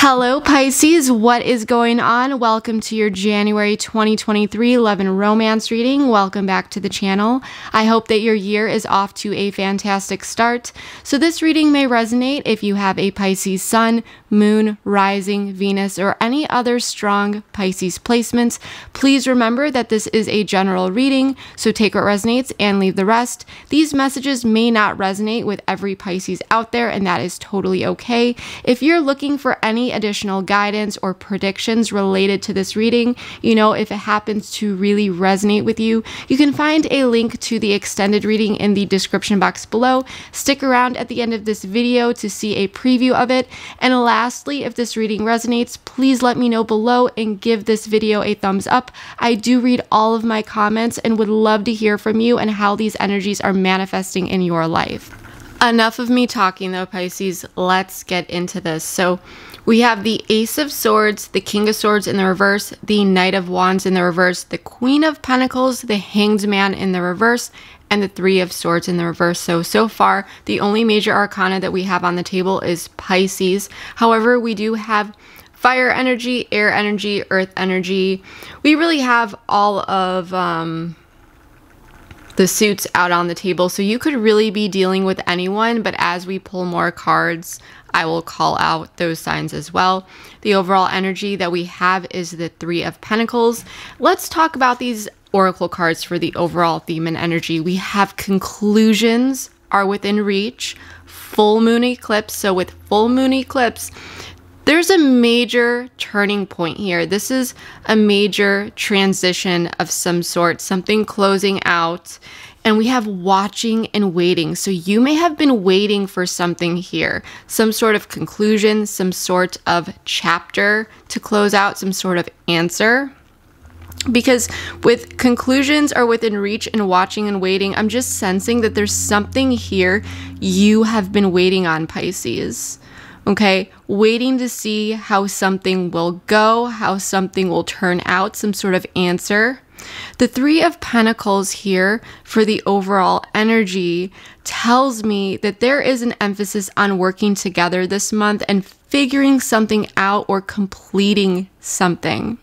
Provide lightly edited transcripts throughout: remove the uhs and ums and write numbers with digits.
Hello Pisces, what is going on? Welcome to your January 2023 Love and Romance reading. Welcome back to the channel. I hope that your year is off to a fantastic start. So this reading may resonate if you have a Pisces sun, moon, rising, Venus, or any other strong Pisces placements. Please remember that this is a general reading, so take what resonates and leave the rest. These messages may not resonate with every Pisces out there, and that is totally okay. If you're looking for any additional guidance or predictions related to this reading, you know, if it happens to really resonate with you, you can find a link to the extended reading in the description box below. Stick around at the end of this video to see a preview of it. And lastly, if this reading resonates, please let me know below and give this video a thumbs up. I do read all of my comments and would love to hear from you and how these energies are manifesting in your life. Enough of me talking though, Pisces, let's get into this. So we have the Ace of Swords, the King of Swords in the reverse, the Knight of Wands in the reverse, the Queen of Pentacles, the Hanged Man in the reverse, and the Three of Swords in the reverse. So far, the only major arcana that we have on the table is Pisces. However, we do have fire energy, air energy, earth energy. We really have all of the suits out on the table, so you could really be dealing with anyone, but as we pull more cards, I will call out those signs as well. The overall energy that we have is the Three of Pentacles. Let's talk about these oracle cards for the overall theme and energy. We have conclusions are within reach, full moon eclipse. So with full moon eclipse, there's a major turning point here. This is a major transition of some sort, something closing out, and we have watching and waiting. So you may have been waiting for something here, some sort of conclusion, some sort of chapter to close out, some sort of answer. Because with conclusions are within reach and watching and waiting, I'm just sensing that there's something here you have been waiting on, Pisces. Okay, waiting to see how something will go, how something will turn out, some sort of answer. The Three of Pentacles here for the overall energy tells me that there is an emphasis on working together this month and figuring something out or completing something.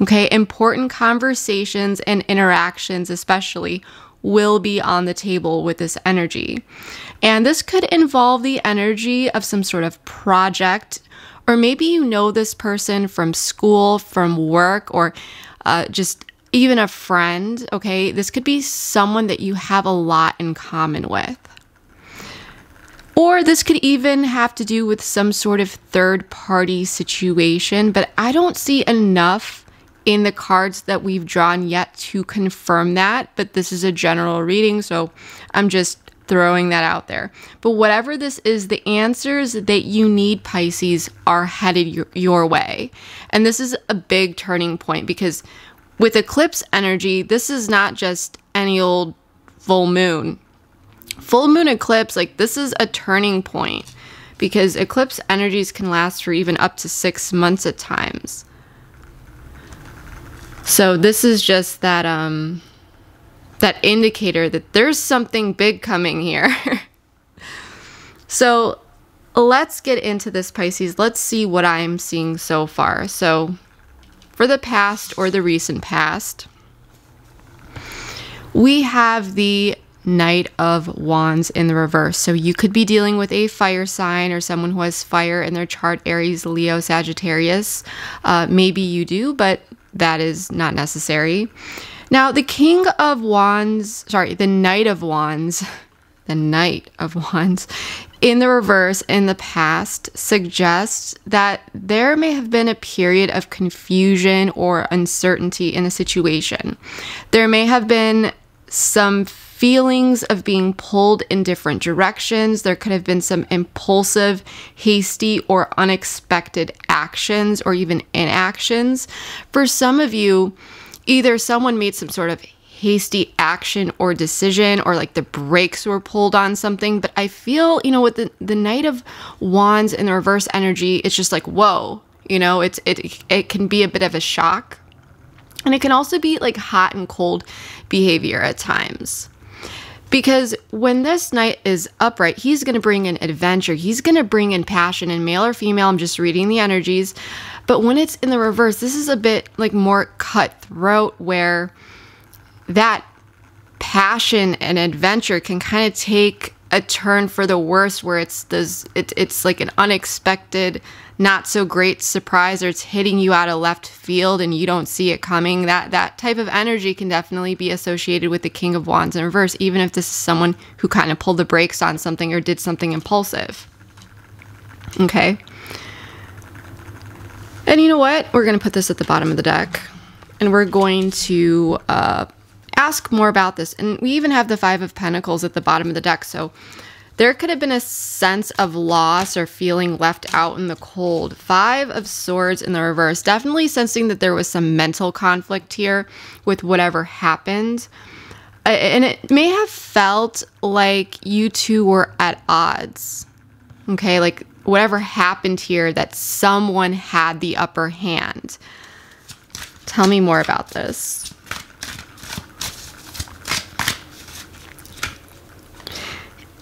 Okay, important conversations and interactions especially will be on the table with this energy. And this could involve the energy of some sort of project, or maybe you know this person from school, from work, or just even a friend, okay? This could be someone that you have a lot in common with. Or this could even have to do with some sort of third-party situation, but I don't see enough in the cards that we've drawn yet to confirm that, but this is a general reading, so I'm just throwing that out there. But whatever this is, the answers that you need, Pisces, are headed your way. And this is a big turning point, because with eclipse energy, this is not just any old full moon. Full moon eclipse, like, this is a turning point, because eclipse energies can last for even up to 6 months at times. So this is just that that indicator that there's something big coming here. So let's get into this, Pisces. Let's see what I'm seeing so far. So for the past or the recent past, we have the Knight of Wands in the reverse. So you could be dealing with a fire sign or someone who has fire in their chart, Aries, Leo, Sagittarius. Maybe you do, but that is not necessary. Now, the King of Wands, sorry, the Knight of Wands, the Knight of Wands in the reverse in the past suggests that there may have been a period of confusion or uncertainty in a situation. There may have been some feelings of being pulled in different directions. There could have been some impulsive, hasty, or unexpected actions or even inactions. For some of you, either someone made some sort of hasty action or decision, or like the brakes were pulled on something. But I feel, you know, with the Knight of Wands and the reverse energy, it's just like, whoa, you know, it can be a bit of a shock. And it can also be like hot and cold behavior at times. Because when this knight is upright, he's going to bring in adventure. He's going to bring in passion, and male or female, I'm just reading the energies. But when it's in the reverse, this is a bit like more cutthroat, where that passion and adventure can kind of take a turn for the worse, where it's like an unexpected, not so great surprise, or it's hitting you out of left field and you don't see it coming. That type of energy can definitely be associated with the King of Wands in reverse, even if this is someone who kind of pulled the brakes on something or did something impulsive. Okay. And you know what? We're going to put this at the bottom of the deck, and we're going to ask more about this. And we even have the Five of Pentacles at the bottom of the deck, so there could have been a sense of loss or feeling left out in the cold. Five of Swords in the reverse, definitely sensing that there was some mental conflict here with whatever happened. And it may have felt like you two were at odds, okay? Like whatever happened here, that someone had the upper hand. Tell me more about this.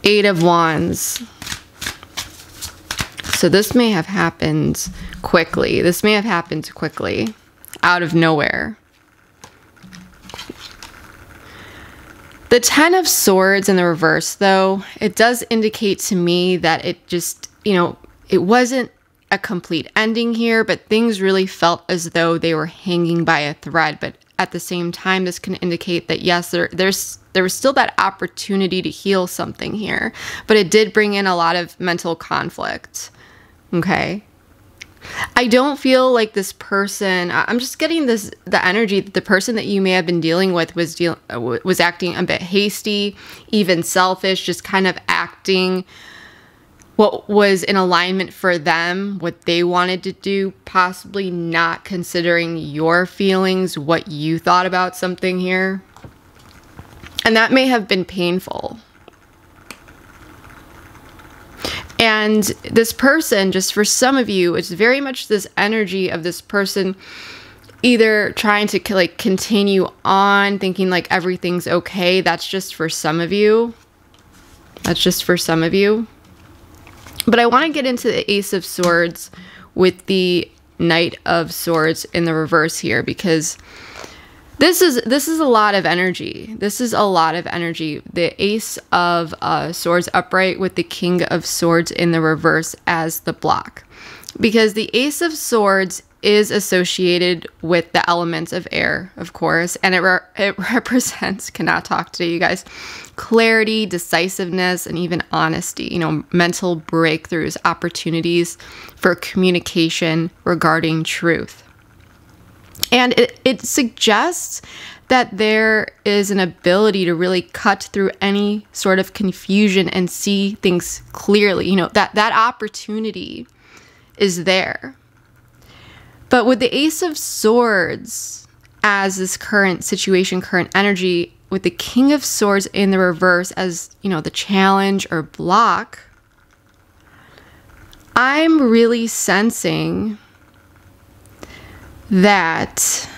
Eight of Wands. So this may have happened quickly. This may have happened quickly, out of nowhere. The Ten of Swords in the reverse, though, it does indicate to me that it just, you know, it wasn't a complete ending here, but things really felt as though they were hanging by a thread. But at the same time, this can indicate that, yes, there was still that opportunity to heal something here, but it did bring in a lot of mental conflict, okay? I don't feel like this person, I'm just getting this, the energy that the person that you may have been dealing with was acting a bit hasty, even selfish, just kind of acting what was in alignment for them, what they wanted to do, possibly not considering your feelings, what you thought about something here. And that may have been painful. And this person, just for some of you, it's very much this energy of this person either trying to like continue on, thinking like everything's okay. That's just for some of you. That's just for some of you. But I want to get into the Ace of Swords with the Knight of Swords in the reverse here, because this is a lot of energy. This is a lot of energy. The Ace of Swords upright with the King of Swords in the reverse as the block. Because the Ace of Swords is associated with the elements of air, of course, and it represents, cannot talk today, you guys, clarity, decisiveness, and even honesty, you know, mental breakthroughs, opportunities for communication regarding truth. And it suggests that there is an ability to really cut through any sort of confusion and see things clearly. You know, that opportunity is there. But with the Ace of Swords as this current situation, current energy, with the King of Swords in the reverse as, you know, the challenge or block, I'm really sensing that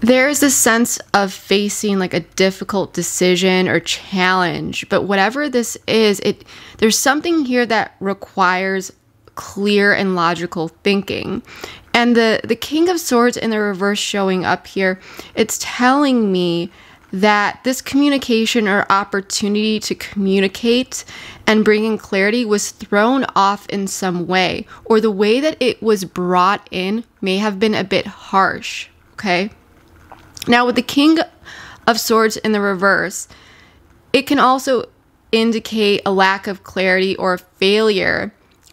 there is a sense of facing like a difficult decision or challenge, but whatever this is, there's something here that requires clear and logical thinking. And the King of Swords in the reverse showing up here, it's telling me that this communication or opportunity to communicate and bring in clarity was thrown off in some way, or the way that it was brought in may have been a bit harsh, okay? Now, with the King of Swords in the reverse, it can also indicate a lack of clarity or a failure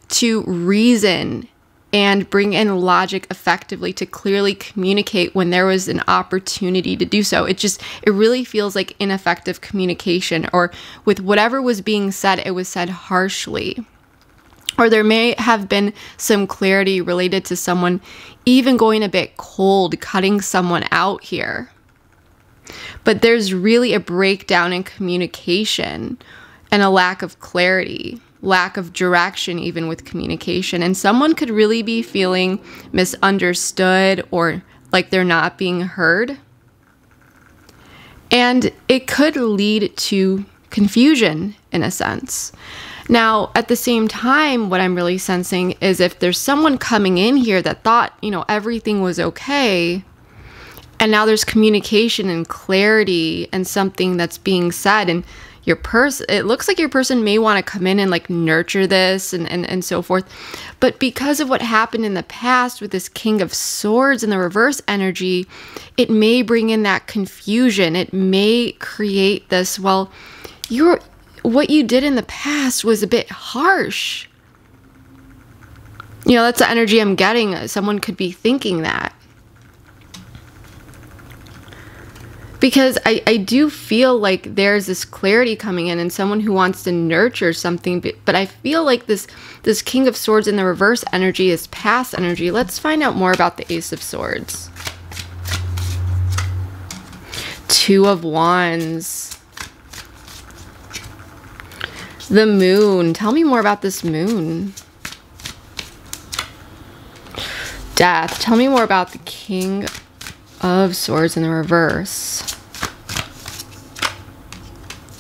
to reason and bring in logic effectively to clearly communicate when there was an opportunity to do so. It really feels like ineffective communication, or with whatever was being said, it was said harshly. Or there may have been some clarity related to someone even going a bit cold, cutting someone out here. But there's really a breakdown in communication and a lack of clarity, lack of direction even with communication, and someone could really be feeling misunderstood or like they're not being heard, and it could lead to confusion in a sense. Now, at the same time, what I'm really sensing is if there's someone coming in here that thought, you know, everything was okay, and now there's communication and clarity and something that's being said, and your person, it looks like your person may want to come in and like nurture this and so forth. But because of what happened in the past with this King of Swords and the reverse energy, it may bring in that confusion. It may create this, well, what you did in the past was a bit harsh. You know, that's the energy I'm getting. Someone could be thinking that. Because I do feel like there's this clarity coming in and someone who wants to nurture something. But I feel like this King of Swords in the reverse energy is past energy. Let's find out more about the Ace of Swords. Two of Wands. The Moon. Tell me more about this Moon. Death. Tell me more about the King of Swords in the reverse.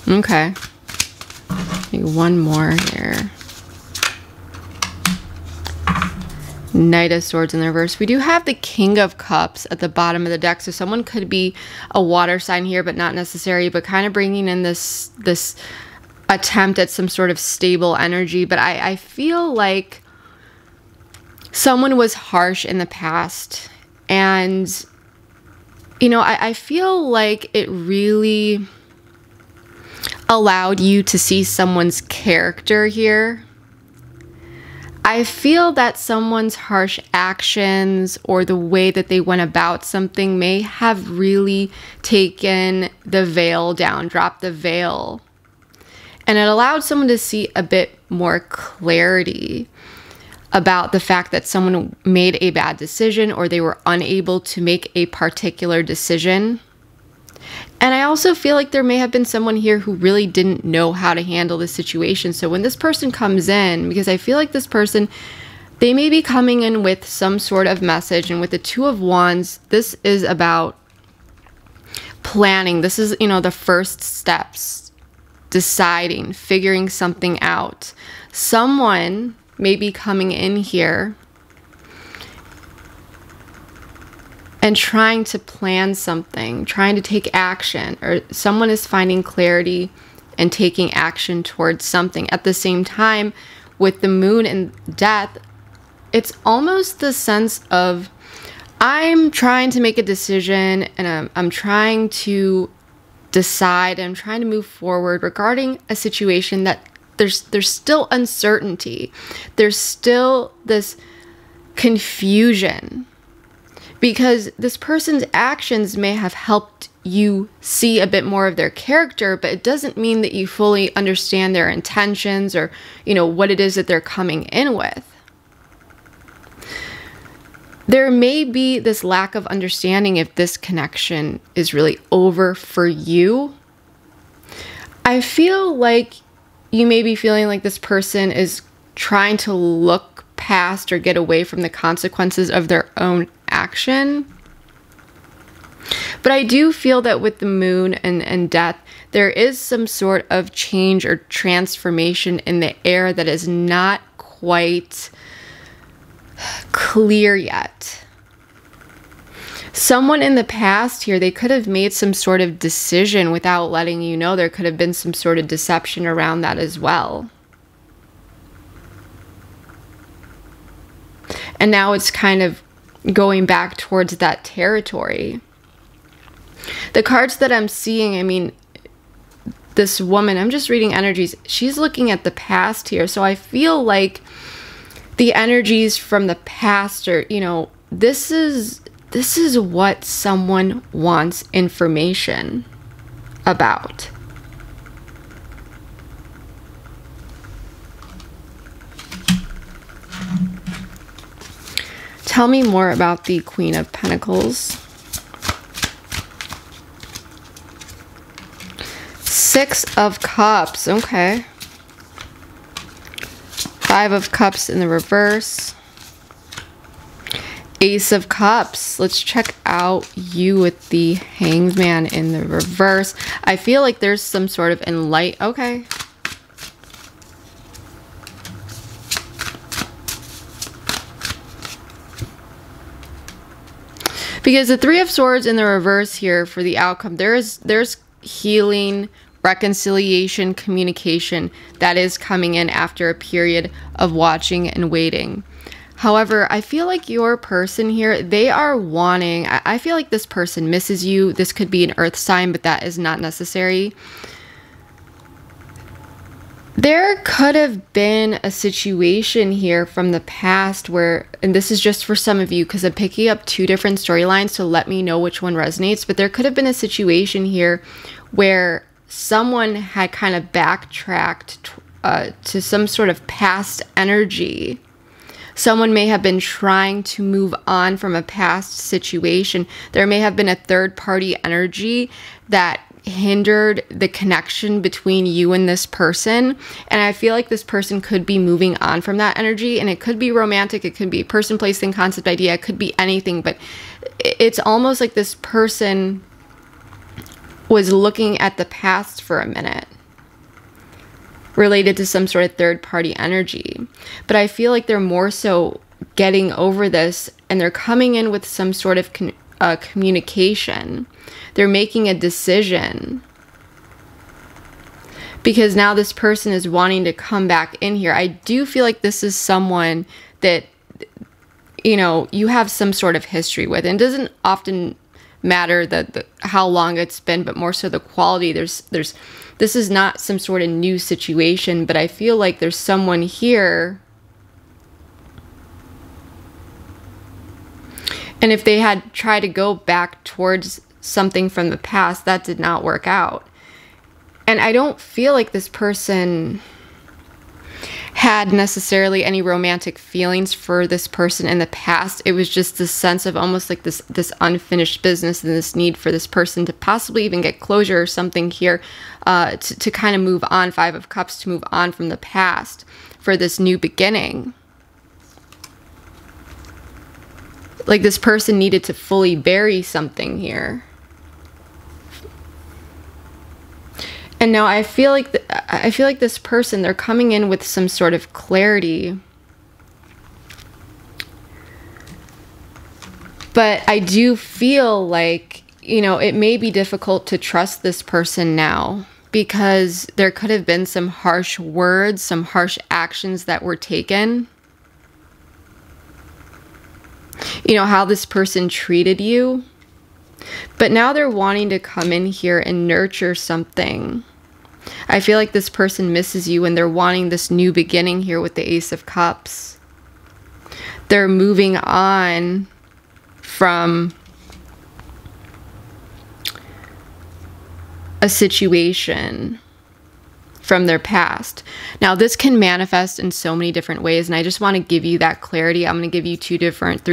Okay. Maybe one more here. Knight of Swords in the reverse. We do have the King of Cups at the bottom of the deck, so someone could be a water sign here, but not necessarily, but kind of bringing in this attempt at some sort of stable energy. But I feel like someone was harsh in the past, and you know, I feel like it really allowed you to see someone's character here. I feel that someone's harsh actions or the way that they went about something may have really taken the veil down, dropped the veil. And it allowed someone to see a bit more clarity about the fact that someone made a bad decision or they were unable to make a particular decision. And I also feel like there may have been someone here who really didn't know how to handle the situation. So when this person comes in, because I feel like this person, they may be coming in with some sort of message. And with the Two of Wands, this is about planning. This is, you know, the first steps. Deciding, figuring something out. Someone may be coming in here and trying to plan something, trying to take action, or someone is finding clarity and taking action towards something. At the same time, with the Moon and Death, it's almost the sense of I'm trying to make a decision and I'm trying to decide, I'm trying to move forward regarding a situation that there's still uncertainty. There's still this confusion because this person's actions may have helped you see a bit more of their character, but it doesn't mean that you fully understand their intentions or, you know, what it is that they're coming in with. There may be this lack of understanding if this connection is really over for you. I feel like you may be feeling like this person is trying to look past or get away from the consequences of their own action. But I do feel that with the Moon and Death, there is some sort of change or transformation in the air that is not quite clear yet. Someone in the past here, they could have made some sort of decision without letting you know. There could have been some sort of deception around that as well. And now it's kind of going back towards that territory. The cards that I'm seeing, I mean, this woman, I'm just reading energies. She's looking at the past here. So I feel like the energies from the past are, you know, this is what someone wants information about. Tell me more about the Queen of Pentacles. Six of Cups, okay. Five of Cups in the reverse. Ace of Cups. Let's check out you with the Hanged Man in the reverse. I feel like there's some sort of enlightenment. Okay. Because the Three of Swords in the reverse here for the outcome, there's healing, reconciliation, communication that is coming in after a period of watching and waiting. However, I feel like your person here, they are wanting, I feel like this person misses you. This could be an earth sign, but that is not necessary. There could have been a situation here from the past where, and this is just for some of you because I'm picking up two different storylines, so let me know which one resonates, but there could have been a situation here where someone had kind of backtracked to some sort of past energy. Someone may have been trying to move on from a past situation. There may have been a third-party energy that hindered the connection between you and this person, and I feel like this person could be moving on from that energy, and it could be romantic, it could be person, place, thing, concept, idea, it could be anything, but it's almost like this person was looking at the past for a minute related to some sort of third-party energy. But I feel like they're more so getting over this, and they're coming in with some sort of communication. They're making a decision, because now this person is wanting to come back in here. I do feel like this is someone that, you know, you have some sort of history with, and it doesn't often matter that how long it's been, but more so the quality. This is not some sort of new situation, but I feel like there's someone here, and if they had tried to go back towards something from the past, that did not work out. And I don't feel like this person had necessarily any romantic feelings for this person in the past. It was just this sense of almost like this unfinished business and this need for this person to possibly even get closure or something here, to kind of move on. Five of Cups, to move on from the past for this new beginning. Like this person needed to fully bury something here. And now I feel like this person, they're coming in with some sort of clarity. But I do feel like, you know, it may be difficult to trust this person now, because there could have been some harsh words, some harsh actions that were taken. You know, how this person treated you. But now they're wanting to come in here and nurture something. I feel like this person misses you, and they're wanting this new beginning here with the Ace of Cups. They're moving on from a situation from their past. Now this can manifest in so many different ways, and I just want to give you that clarity. I'm going to give you three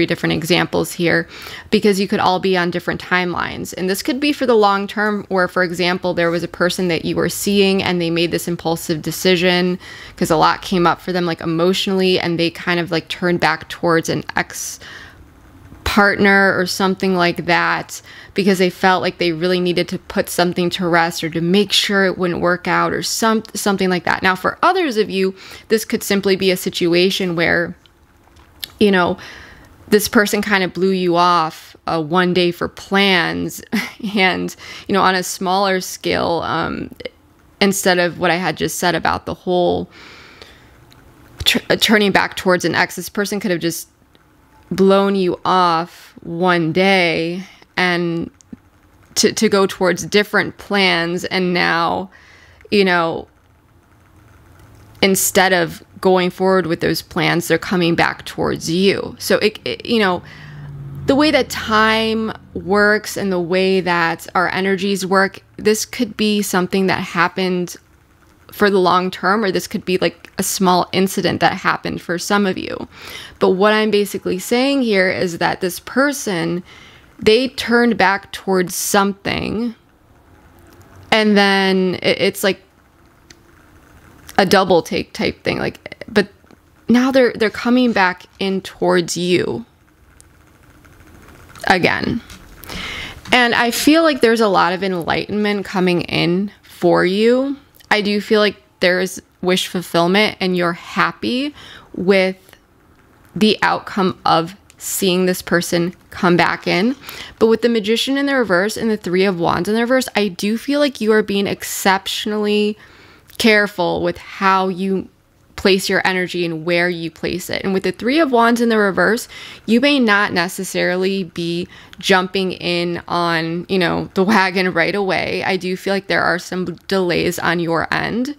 different examples here, because you could all be on different timelines, and this could be for the long term, or for example, there was a person that you were seeing and they made this impulsive decision because a lot came up for them, like emotionally, and they kind of like turned back towards an ex partner or something like that, because they felt like they really needed to put something to rest or to make sure it wouldn't work out or something like that. Now for others of you, this could simply be a situation where, you know, this person kind of blew you off one day for plans, and, you know, on a smaller scale, instead of what I had just said about the whole turning back towards an ex, this person could have just blown you off one day and to go towards different plans, and now, you know, instead of going forward with those plans, they're coming back towards you. So it you know, the way that time works and the way that our energies work, this could be something that happened for the long term, or this could be like a small incident that happened for some of you. But what I'm basically saying here is that this person, they turned back towards something, and then it's like a double take type thing, like, but now they're coming back in towards you. again. And I feel like there's a lot of enlightenment coming in for you. I do feel like there's wish fulfillment and you're happy with the outcome of seeing this person come back in. But with the Magician in the reverse and the Three of Wands in the reverse, I do feel like you are being exceptionally careful with how you place your energy and where you place it. And with the Three of Wands in the reverse, you may not necessarily be jumping in on, you know, the wagon right away. I do feel like there are some delays on your end.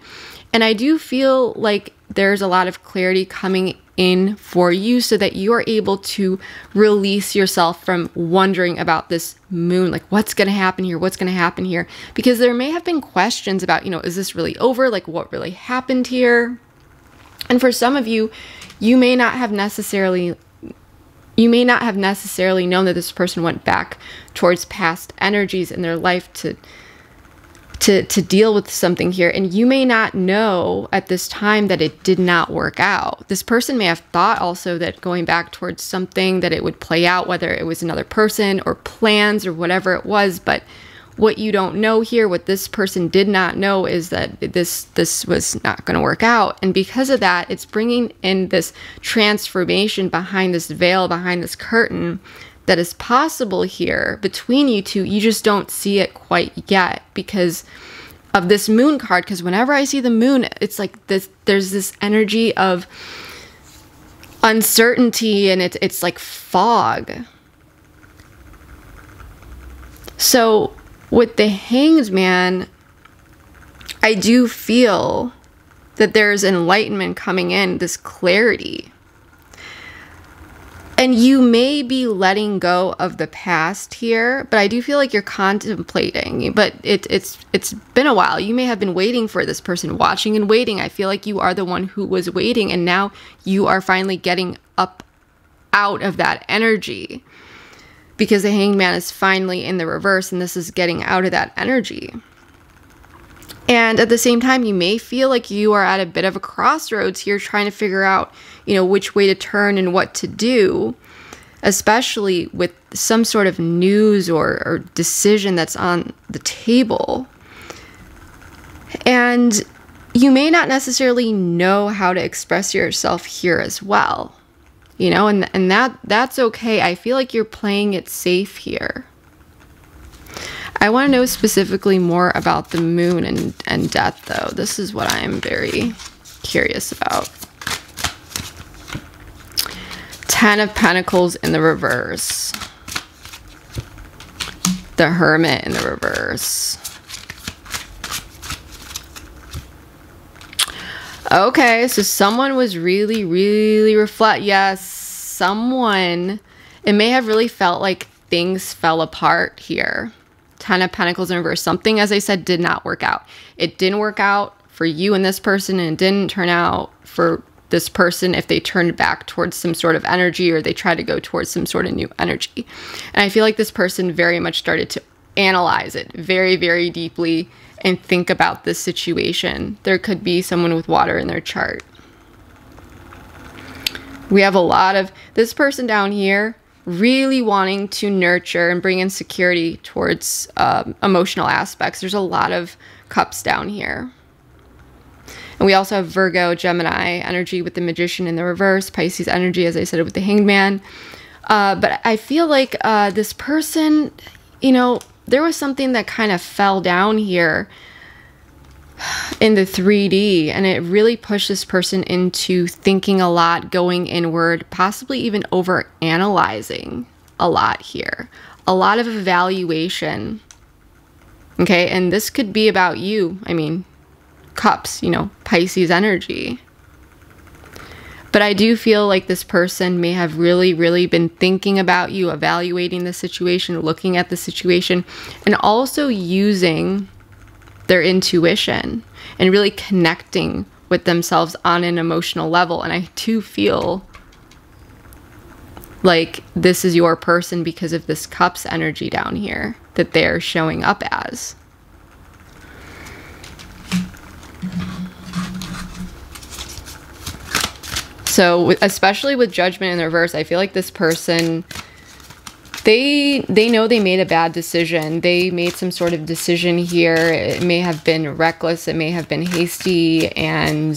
And I do feel like there's a lot of clarity coming in for you so that you are able to release yourself from wondering about this moon, like what's going to happen here, what's going to happen here, because there may have been questions about, you know, is this really over, like what really happened here. And for some of you, you may not have necessarily known that this person went back towards past energies in their life to deal with something here. And you may not know at this time that it did not work out. This person may have thought also that going back towards something that it would play out, whether it was another person or plans or whatever it was. But what you don't know here, what this person did not know, is that this was not going to work out. And because of that, it's bringing in this transformation behind this veil, behind this curtain, that is possible here between you two. You just don't see it quite yet because of this moon card. Because whenever I see the moon, it's like this, there's this energy of uncertainty and it's like fog. So with the Hanged Man, I do feel that there's enlightenment coming in, this clarity. And you may be letting go of the past here, but I do feel like you're contemplating, but it's been a while. You may have been waiting for this person, watching and waiting. I feel like you are the one who was waiting, and now you are finally getting up out of that energy because the Hanged Man is finally in the reverse, and this is getting out of that energy. And at the same time, you may feel like you are at a bit of a crossroads here, trying to figure out, you know, which way to turn and what to do, especially with some sort of news or decision that's on the table. And you may not necessarily know how to express yourself here as well, you know, and that's okay. I feel like you're playing it safe here. I want to know specifically more about the moon and death, though. This is what I am very curious about. 10 of Pentacles in the reverse. The Hermit in the reverse. Okay, so someone was really, really yes, someone. It may have really felt like things fell apart here. 10 of Pentacles in reverse. Something, as I said, did not work out. It didn't work out for you and this person, and it didn't turn out for this person if they turned back towards some sort of energy or they tried to go towards some sort of new energy. And I feel like this person very much started to analyze it very, very deeply and think about this situation. There could be someone with water in their chart. We have a lot of this person down here really wanting to nurture and bring in security towards emotional aspects. There's a lot of cups down here. And we also have Virgo, Gemini energy with the Magician in the reverse, Pisces energy, as I said, with the Hanged Man. But I feel like this person, you know, there was something that kind of fell down here in the 3D, and it really pushed this person into thinking a lot, going inward, possibly even over analyzing a lot here, a lot of evaluation. Okay, and this could be about you. I mean, cups, you know, Pisces energy. But I do feel like this person may have really, really been thinking about you, evaluating the situation, looking at the situation, and also using their intuition and really connecting with themselves on an emotional level. And I do feel like this is your person because of this cup's energy down here that they're showing up as. So especially with Judgment in the reverse, I feel like this person, They know they made a bad decision. They made some sort of decision here. It may have been reckless. It may have been hasty. And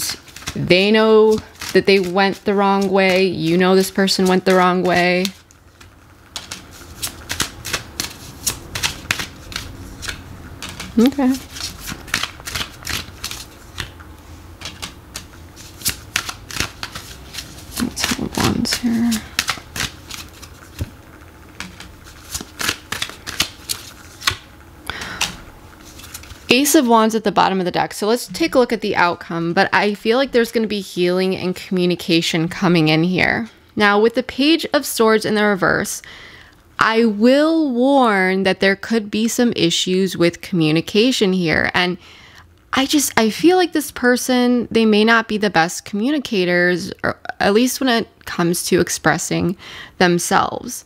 they know that they went the wrong way. You know this person went the wrong way. Okay. Let's have wands here. Ace of Wands at the bottom of the deck. So let's take a look at the outcome, but I feel like there's going to be healing and communication coming in here. Now, with the Page of Swords in the reverse, I will warn that there could be some issues with communication here. And I feel like this person, they may not be the best communicators, or at least when it comes to expressing themselves.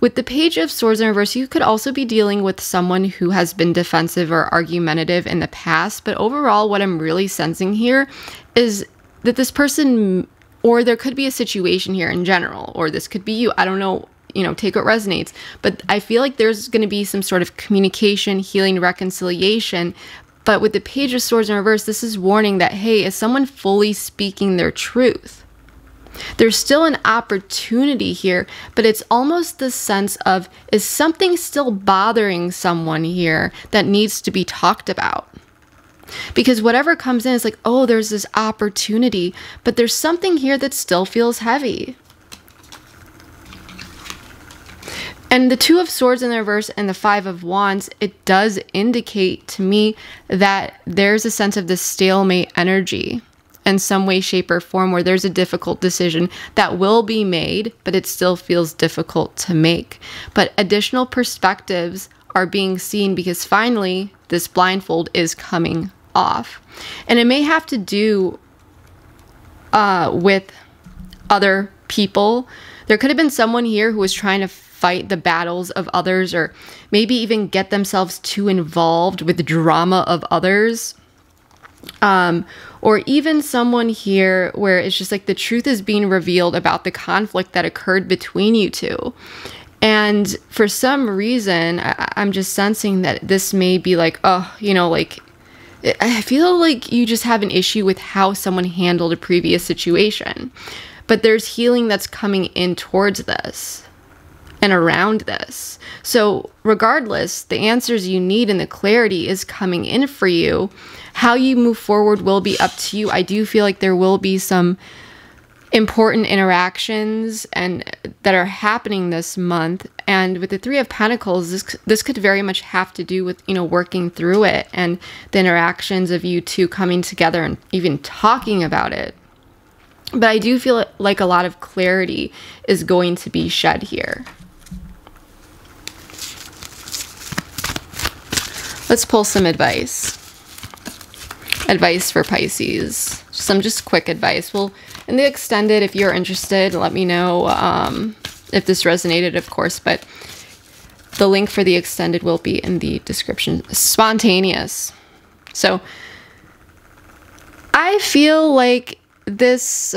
With the Page of Swords in reverse, you could also be dealing with someone who has been defensive or argumentative in the past, but overall what I'm really sensing here is that this person, or there could be a situation here in general, or this could be you, I don't know, you know, take what resonates, but I feel like there's going to be some sort of communication, healing, reconciliation. But with the Page of Swords in reverse, this is warning that, hey, is someone fully speaking their truth? There's still an opportunity here, but it's almost the sense of, is something still bothering someone here that needs to be talked about? Because whatever comes in is like, oh, there's this opportunity, but there's something here that still feels heavy. And the Two of Swords in the reverse and the Five of Wands, it does indicate to me that there's a sense of this stalemate energy in some way, shape, or form, where there's a difficult decision that will be made, but it still feels difficult to make. But additional perspectives are being seen, because finally this blindfold is coming off. And it may have to do with other people. There could have been someone here who was trying to fight the battles of others, or maybe even get themselves too involved with the drama of others. Or even someone here where it's just like the truth is being revealed about the conflict that occurred between you two. And for some reason, I'm just sensing that this may be like, oh, you know, like, I feel like you just have an issue with how someone handled a previous situation. But there's healing that's coming in towards this and around this. So regardless, the answers you need and the clarity is coming in for you. How you move forward will be up to you. I do feel like there will be some important interactions and that are happening this month. And with the Three of Pentacles, this could very much have to do with, you know, working through it and the interactions of you two coming together and even talking about it. But I do feel like a lot of clarity is going to be shed here. Let's pull some advice. Advice for Pisces. Some just quick advice. Well, in the extended, if you're interested, let me know if this resonated, of course, but the link for the extended will be in the description. Spontaneous. So I feel like this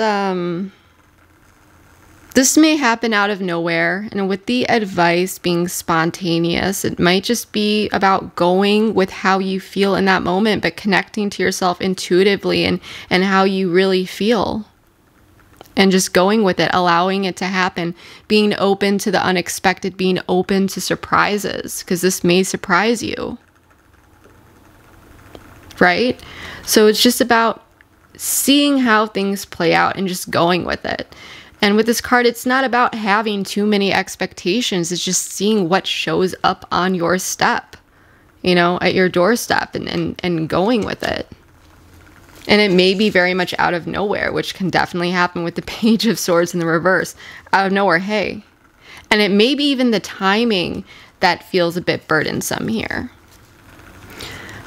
this may happen out of nowhere, and with the advice being spontaneous, it might just be about going with how you feel in that moment, but connecting to yourself intuitively and how you really feel, and just going with it, allowing it to happen, being open to the unexpected, being open to surprises, because this may surprise you, right? So it's just about seeing how things play out and just going with it. And with this card, it's not about having too many expectations. It's just seeing what shows up on your step, you know, at your doorstep, and going with it. And it may be very much out of nowhere, which can definitely happen with the Page of Swords in the reverse. Out of nowhere, hey. And it may be even the timing that feels a bit burdensome here.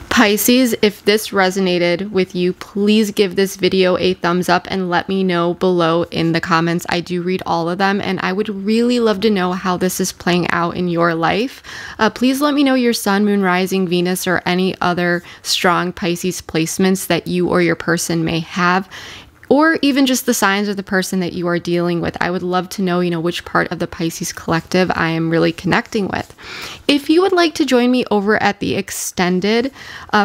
Pisces, if this resonated with you, please give this video a thumbs up and let me know below in the comments. I do read all of them, and I would really love to know how this is playing out in your life. Please let me know your sun, moon, rising, Venus, or any other strong Pisces placements that you or your person may have. or even just the signs of the person that you are dealing with. I would love to know, which part of the Pisces collective I am really connecting with. If you would like to join me over at the extended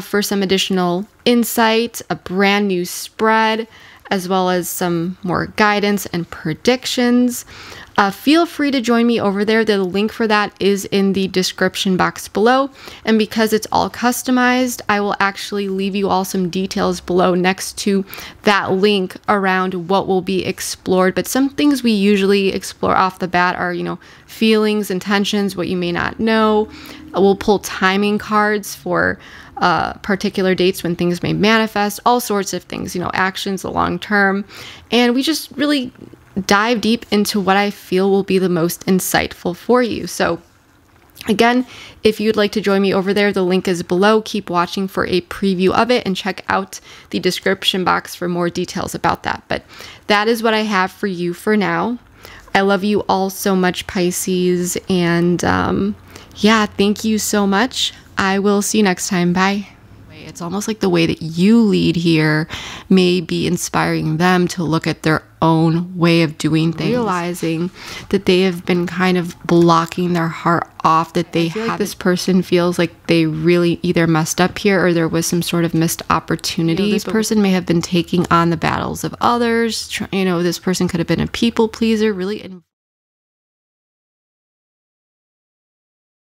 for some additional insight, a brand new spread, as well as some more guidance and predictions, feel free to join me over there. The link for that is in the description box below. And because it's all customized, I will actually leave you all some details below next to that link around what will be explored. But some things we usually explore off the bat are, feelings, intentions, what you may not know. We'll pull timing cards for particular dates when things may manifest, all sorts of things, actions, the long term. And we just really dive deep into what I feel will be the most insightful for you. So again, if you'd like to join me over there, the link is below. Keep watching for a preview of it and check out the description box for more details about that. But that is what I have for you for now. I love you all so much, Pisces. And yeah, thank you so much. I will see you next time. Bye. It's almost like the way that you lead here may be inspiring them to look at their own way of doing things, realizing that they have been kind of blocking their heart off, that they have, like, this person feels like they really either messed up here or there was some sort of missed opportunity. This person may have been taking on the battles of others. This person could have been a people pleaser, really